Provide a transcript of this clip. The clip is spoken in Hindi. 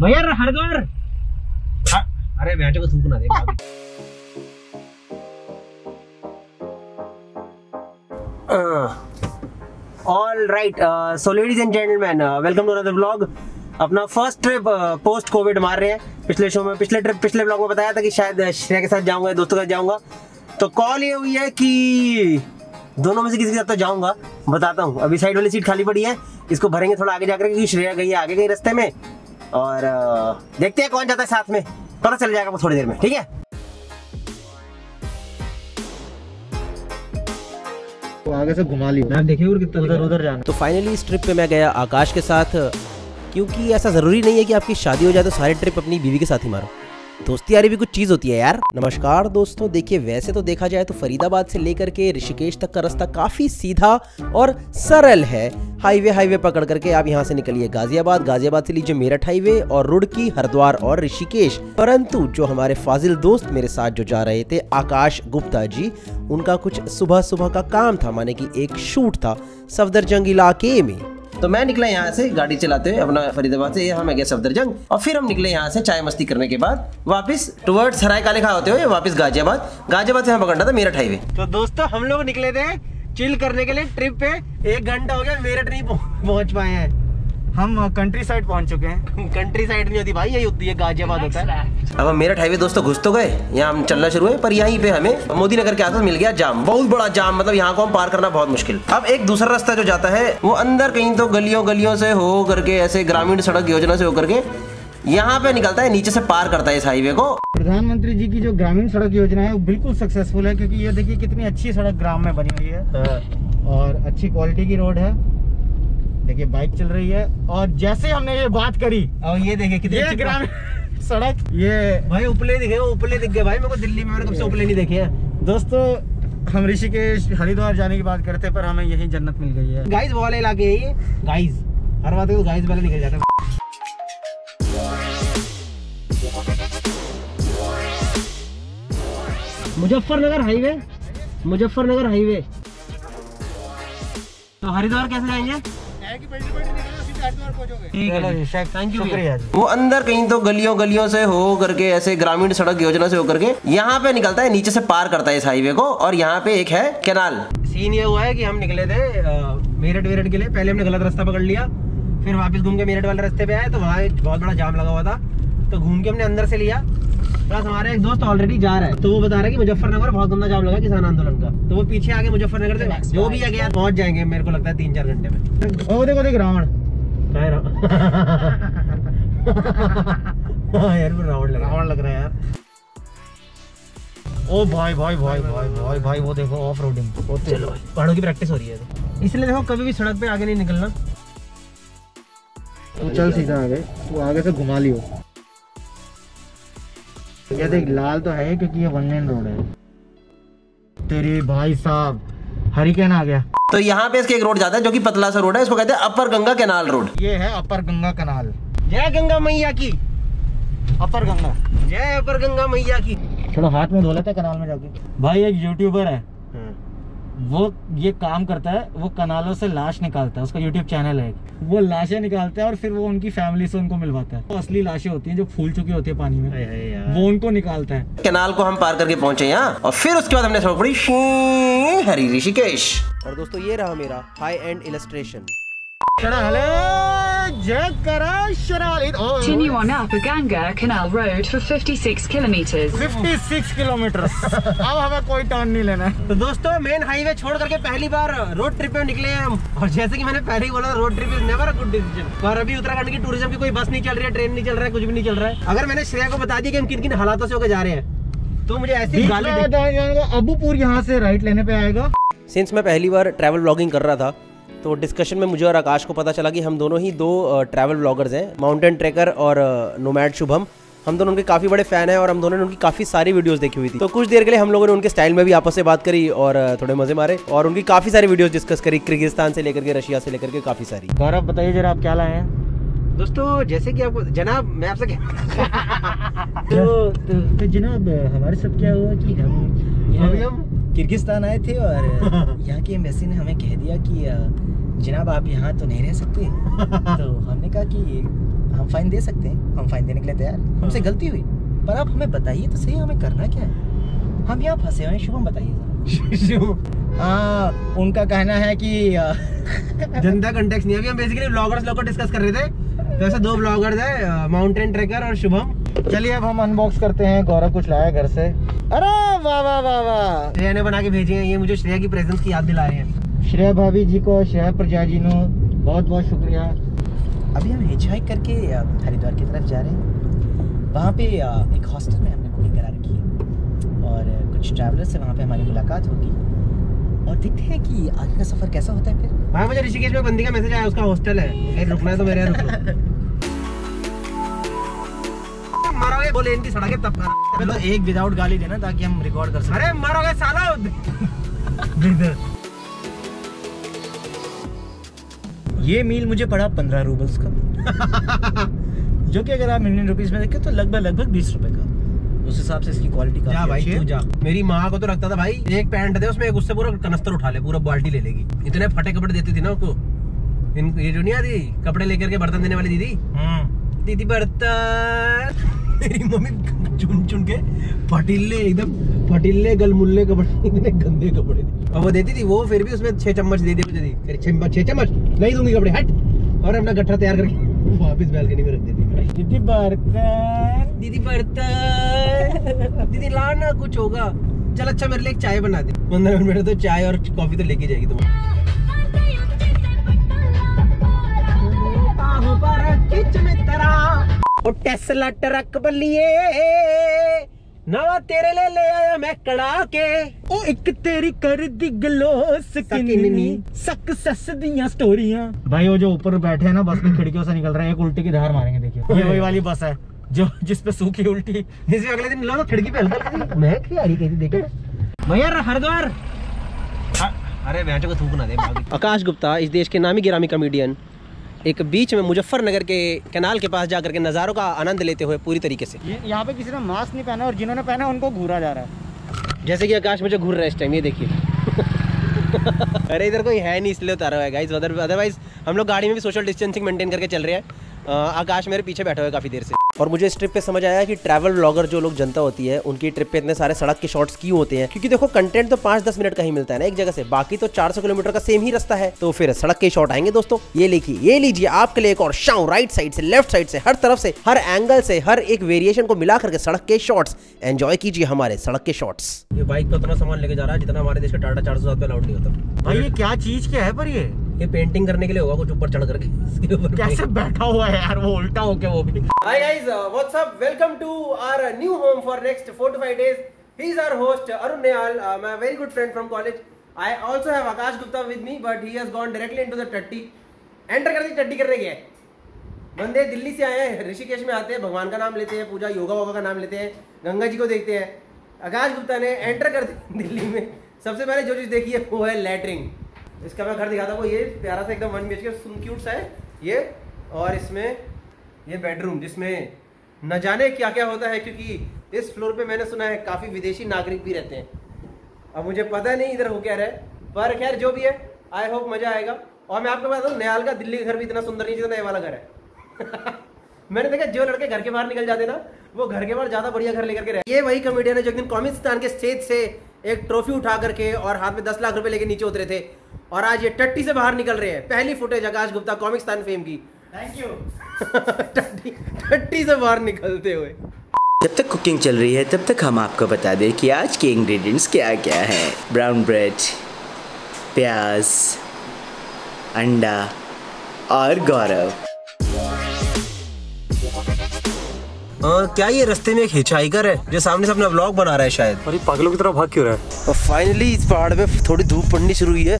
भैया हरिद्वार। अरे बेटे को थूक ना दे। All right, so ladies and gentleman, welcome to another vlog. अपना फर्स्ट ट्रिप पोस्ट कोविड मार रहे हैं। पिछले शो में, पिछले व्लॉग में बताया था कि शायद श्रेया के साथ जाऊंगा, दोस्तों के साथ जाऊंगा। तो कॉल ये हुई है कि दोनों में से किसी के साथ तो जाऊंगा, बताता हूँ। अभी साइड वाली सीट खाली पड़ी है, इसको भरेंगे थोड़ा आगे जाकर क्योंकि श्रेया गई है आगे गई रास्ते में। और देखते हैं कौन जाता है साथ में, पता चल जाएगा वो थोड़ी देर में। ठीक है, तो आगे से घुमा ली मैं देखिए उधर जाना। तो फाइनली इस ट्रिप पे मैं गया आकाश के साथ, क्योंकि ऐसा जरूरी नहीं है कि आपकी शादी हो जाए तो सारी ट्रिप अपनी बीवी के साथ ही मारो। दोस्ती यारी भी कुछ चीज़ होती है यार। नमस्कार दोस्तों, देखिए वैसे तो देखा जाए तो फरीदाबाद से लेकर के ऋषिकेश तक का रास्ता काफ़ी सीधा और सरल है। हाईवे पकड़ करके आप यहाँ से निकलिए गाजियाबाद, गाजियाबाद से लीजिए मेरठ हाईवे और रुड़की, हरिद्वार और ऋषिकेश। परंतु जो हमारे फाजिल दोस्त मेरे साथ जो जा रहे थे आकाश गुप्ता जी, उनका कुछ सुबह का काम था, माने कि एक शूट था सफदरजंग इलाके में। तो मैं निकला यहाँ से गाड़ी चलाते हुए अपना फरीदाबाद से, यहाँ मैं गया सफदरजंग और फिर हम निकले यहाँ से चाय मस्ती करने के बाद वापस टुवर्ड्स सराय काले खा होते हुए वापस गाजियाबाद। गाजियाबाद से हमें पकड़ना था मेरठ हाईवे। तो दोस्तों हम लोग निकले थे चिल करने के लिए ट्रिप पे, 1 घंटा हो गया मेरठ नहीं पहुँच पाए हैं। हम कंट्री साइड पहुंच चुके हैं। कंट्री साइड नहीं होती भाई, यही होती है गाजियाबाद होता है। अब हम मेरठ हाईवे दोस्तों घुस तो गए, यहाँ हम चलना शुरू है, पर यहीं पे हमें मोदी नगर के आसपास मिल गया जाम, बहुत बड़ा जाम। मतलब यहाँ को हम पार करना बहुत मुश्किल। अब एक दूसरा रास्ता जो जाता है वो अंदर कहीं तो गलियों से हो करके, ऐसे ग्रामीण सड़क योजना से होकर के यहाँ पे निकलता है, नीचे से पार करता है इस हाईवे को। प्रधानमंत्री जी की जो ग्रामीण सड़क योजना है वो बिल्कुल सक्सेसफुल है, क्योंकि ये देखिए कितनी अच्छी सड़क ग्राम में बनी हुई है और अच्छी क्वालिटी की रोड है। देखिए बाइक चल रही है और जैसे हमने ये बात करी और ये देखिए कितनी ग्रामीण सड़क। ये भाई उपले दिखे, उपले दिख गए भाई मेरे को दिल्ली में, मैंने कब से उपले नहीं देखे हैं। दोस्तों हम ऋषिकेश हरिद्वार जाने की बात करते पर हमें यही जन्नत मिल गई है गाइस। वो वाले इलाके है ये गाइस, हर बात को गाइस वाले निकल जाता है। मुजफ्फरनगर हाईवे। तो हरिद्वार कैसे जाएंगे? वो अंदर कहीं तो गलियों से हो करके, ऐसे ग्रामीण सड़क योजना से होकर के यहाँ पे निकलता है, नीचे से पार करता है इस हाईवे को। और यहाँ पे एक है कैनाल। सीन ये हुआ है कि हम निकले थे मेरठ के लिए, पहले हमने गलत रास्ता पकड़ लिया, फिर वापस घूम के मेरठ वाले रास्ते पे आए तो वहाँ एक बहुत बड़ा जाम लगा हुआ था, तो घूम के हमने अंदर से लिया। प्लस हमारा एक दोस्त ऑलरेडी जा रहा है तो वो बता रहा है कि मुजफ्फरनगर बहुत गंदा जाम लगा किसान आंदोलन का, तो वो पीछे आगे मुजफ्फरनगर से जो भी आगे पहुंच जाएंगे मेरे को लगता है 3-4 घंटे में। ओ देखो देख रावण रावण लग रहा है यार। ओ भाई भाई भाई भाई भाई भाई वो देखो ऑफ रोडिंग, चलो पहाड़ों की प्रैक्टिस हो रही है, इसलिए देखो कभी भी सड़क पे आगे नहीं निकलना। तो चल सीधा आगे, तू आगे से घुमा लियो। ये देख लाल तो है क्योंकि ये वन लेन रोड है। तेरे भाई साहब हरिकेन आ गया। तो यहाँ पे इसके एक रोड जाता है जो कि पतला सा रोड है, इसको कहते हैं अपर गंगा कैनाल रोड। ये है अपर गंगा कैनाल। जय गंगा मैया की, अपर गंगा जय, अपर गंगा मैया की। थोड़ा हाथ में धो लेते हैं कैनाल में जाके। भाई एक यूट्यूबर है वो ये काम करता है, वो कनालों से लाश निकालता है, उसका यूट्यूब चैनल है, वो लाशें निकालता है और फिर वो उनकी फैमिली से उनको मिलवाता है। तो असली लाशें होती हैं जो फूल चुकी होती है पानी में, वो उनको निकालता है। कनाल को हम पार करके पहुंचे यहाँ और फिर उसके बाद हमने सफर पड़ी हरी ऋषिकेश। और दोस्तों ये रहा मेरा high end illustration. Continue on upper Ganga Canal Road for 56 kilometers. 56 kilometers. अब हमें कोई टर्न नहीं लेना है। तो दोस्तों मेन हाईवे छोड़ करके पहली बार रोड ट्रिप पे निकले हैं हम, और जैसे कि मैंने पहले ही बोला road trip is never a good decision. पर अभी उत्तराखंड की टूरिज्म की कोई बस नहीं चल रही है, ट्रेन नहीं चल रहा है, कुछ भी नहीं चल रहा है। अगर मैंने श्रेया को बता दिया कि हम किन किन हालातों से होकर जा रहे हैं तो मुझे ऐसी गाली देगा। अबूपुर यहाँ से राइट लेने पे आएगा। सिंस मैं पहली बार ट्रैवल व्लॉगिंग कर रहा था तो डिस्कशन में मुझे और आकाश को पता चला कि हम दोनों ही 2 ट्रैवल व्लॉगर्स हैं, माउंटेन ट्रैकर और नोमैड शुभम। हम दोनों उनके काफ़ी बड़े फ़ैन हैं और हम दोनों ने उनकी काफ़ी सारी वीडियोस देखी हुई थी। तो कुछ देर के लिए हम लोगों ने उनके स्टाइल में भी आपस से बात करी और थोड़े मज़े मारे और उनकी काफ़ी सारी वीडियोस डिस्कस करी, किर्गिस्तान से लेकर के रशिया से लेकर के काफ़ी सारी। गौरव बताइए जरा आप क्या लाए हैं? दोस्तों जैसे कि आपको जनाब मैं आपसे तो जनाब हमारे साथ क्या हुआ कि हम किर्गिस्तान आए थे और यहाँ की एम्बेसी ने हमें कह दिया कि जनाब आप यहाँ तो नहीं रह सकते, तो हमने कहा कि हम फाइन दे सकते हैं, हम फाइन देने के लिए तैयार हैं, हमसे गलती हुई, पर आप हमें बताइए तो सही हमें करना क्या है, हम यहाँ फंसे हुए हैं। शुभम बताइए। उनका कहना है कि जनता कॉन्टेक्स्ट नहीं है, हम बेसिकली ब्लॉगर्स लोग को डिस्कस कर रहे थे, जैसे दो ब्लॉगर्स हैं, माउंटेन ट्रैकर और शुभम। चलिए अब हम अनबॉक्स करते हैं। गौरव कुछ लाया घर से। अरे वाह वाह वाह वाह, श्रेया ने बना के भेजे हैं ये, मुझे श्रेया की प्रेजेंस की याद दिला रहे हैं। श्रेया भाभी जी को, श्रेया प्रजा जी को बहुत बहुत शुक्रिया। अभी हम हिचहाइक करके हरिद्वार की तरफ जा रहे हैं। वहाँ पे एक हॉस्टल में हमने बुकिंग करा रखी है और कुछ ट्रैवलर्स से वहाँ पे हमारी मुलाकात होगी और देखते हैं कि आगे का सफ़र कैसा होता है। फिर भाई मुझे ऋषिकेश में बंदी का मैसेज आया, उसका हॉस्टल है, रुकना है तो मेरे मरोगे बोले इनकी सड़कें तब तो एक विदाउट गाली देना ताकि हम रिकॉर्ड कर सकें। अरे मरोगे साला। ये मील मुझे पड़ा 15 रूबल्स का जो कि अगर आप इंडियन रुपीस में देखें तो लगभग 20 रुपए का। उस हिसाब से इसकी क्वालिटी काफी अच्छी है। जा मेरी माँ को तो लगता था भाई एक पैंट दे, उसमें उससे पूरा कनस्तर उठा ले, पूरा बाल्टी ले लेगी। इतने फटे कपड़े देती थी ना उसको, ये जो नहीं आती कपड़े लेकर के बर्तन देने वाली दीदी, दीदी बर्तन। मेरी मम्मी चुन चुन के फटीले, एकदम फटीले गलमुल्ले कपड़े, इतने गंदे कपड़े और वो देती थी। वो फिर भी उसमें 6 चम्मच दे देती थी। 6 चम्मच नहीं दूंगी कपड़े, हट। और अपना गट्ठा तैयार करके वापस बालकनी में रख देती। दीदी बर्तन, दीदी बर्तन, दीदी लाना कुछ होगा। चल अच्छा मेरे लिए एक चाय बना दे। 15 मिनट तो चाय और कॉफी तो लेके जाएगी तुम। ओ टेस्ला ट्रक बलिए, नवा तेरे लिए ले आया मैं कड़ा के। ओ एक तेरी कर दी ग्लोस किन्नी सक्सेस दिया स्टोरियां। भाई वो जो ऊपर बैठे हैं ना बस में, खिड़कियों से निकल रहे हैं, एक उल्टी की धार मारेंगे। देखिए ये वही वाली बस है जो जिसपे सूखी उल्टी, जिसमें अगले दिन लो तो खिड़की पे हल्का महक आ रही थी। देखे भैया हरिद्वार। अरे बेटे को थूक ना दे। आकाश गुप्ता, इस देश के नामी गिरामी कॉमेडियन, एक बीच में मुजफ्फरनगर के कैनाल के पास जाकर के नज़ारों का आनंद लेते हुए पूरी तरीके से। यहाँ पे किसी ने मास्क नहीं पहना और जिन्होंने पहना उनको घूरा जा रहा है, जैसे कि आकाश मुझे घूर रहा है इस टाइम, ये देखिए। अरे इधर कोई है नहीं इसलिए उतारा हुआ गाइस, अदरवाइज हम लोग गाड़ी में भी सोशल डिस्टेंसिंग मेंटेन करके चल रहे हैं। आकाश मेरे पीछे बैठा हुआ है काफ़ी देर से। और मुझे इस ट्रिप पे समझ आया कि ट्रैवल ब्लॉगर जो लोग जनता होती है उनकी ट्रिप पे इतने सारे सड़क के शॉट्स क्यों होते हैं, क्योंकि देखो कंटेंट तो 5-10 मिनट का ही मिलता है ना एक जगह से, बाकी तो 400 किलोमीटर का सेम ही रास्ता है, तो फिर सड़क के शॉट आएंगे दोस्तों। ये लिखिए, ये लीजिए आपके लिए एक और शाम, राइट साइड से, लेफ्ट साइड से, हर तरफ से, हर एंगल से, हर एक वेरिएशन को मिला करके सड़क के शॉट्स। एंजॉय कीजिए हमारे सड़क के शॉट्स। ये बाइक पर इतना सामान लेके जा रहा है जितना हमारे देश का टाटा 400 अलाउड नहीं होता। भाई ये क्या चीज क्या है? पर ये पेंटिंग करने के लिए होगा, कुछ ऊपर चढ़ करके। कैसे बैठा हुआ है यार वो उल्टा होके, वो भी। Hi guys, what's up? Welcome to our new home for next 4 to 5 days. He is our host Arun Nehal, my very good friend from college. I also have Akash Gupta with me, but he has gone directly into the टट्टी। एंटर कर दी, टट्टी करने गया। बंदे दिल्ली से आए हैं, ऋषिकेश में आते हैं, भगवान का नाम लेते हैं, पूजा योगा वोगा का नाम लेते हैं, गंगा जी को देखते हैं। आकाश गुप्ता ने एंटर कर दी दिल्ली में। सबसे पहले जो चीज देखी है वो है लैटरिन। इसका मैं घर दिखाता हूँ। ये प्यारा सा एकदम 1 BHK क्यूट सा है ये, और इसमें ये बेडरूम जिसमें न जाने क्या क्या होता है, क्योंकि इस फ्लोर पे मैंने सुना है काफ़ी विदेशी नागरिक भी रहते हैं। अब मुझे पता नहीं इधर हो क्या रहा है, पर खैर जो भी है आई होप मज़ा आएगा। और मैं आपको बताता हूँ नेहाल का दिल्ली का घर भी इतना सुंदर नहीं जितना ये वाला घर है। मैंने देखा जो लड़के घर के बाहर निकल जाते ना वो घर के बाहर ज़्यादा बढ़िया घर लेकर के रहे। ये वही कॉमेडियन है जो एक दिन कॉमिक्स्तान के स्टेज से एक ट्रॉफी उठा करके और हाथ में 10 लाख रुपए लेके नीचे उतरे थे, और आज ये टट्टी से बाहर निकल रहे हैं। पहली फुटेज आकाश गुप्ता कॉमिक्स्तान फेम की। Thank you. टट्टी से बाहर निकलते हुए। जब तक कुकिंग चल रही है तब तक हम आपको बता दें कि आज के इंग्रेडिएंट्स क्या क्या हैं। ब्राउन ब्रेड, प्याज, अंडा और गौरव। क्या ये रास्ते में एक हिचहाइकर है जो सामने से अपना व्लॉग बना रहा है शायद, और ये पागलों की तरह भाग क्यों रहा है? और फाइनली इस पहाड़ में थोड़ी धूप पड़नी शुरू हुई है।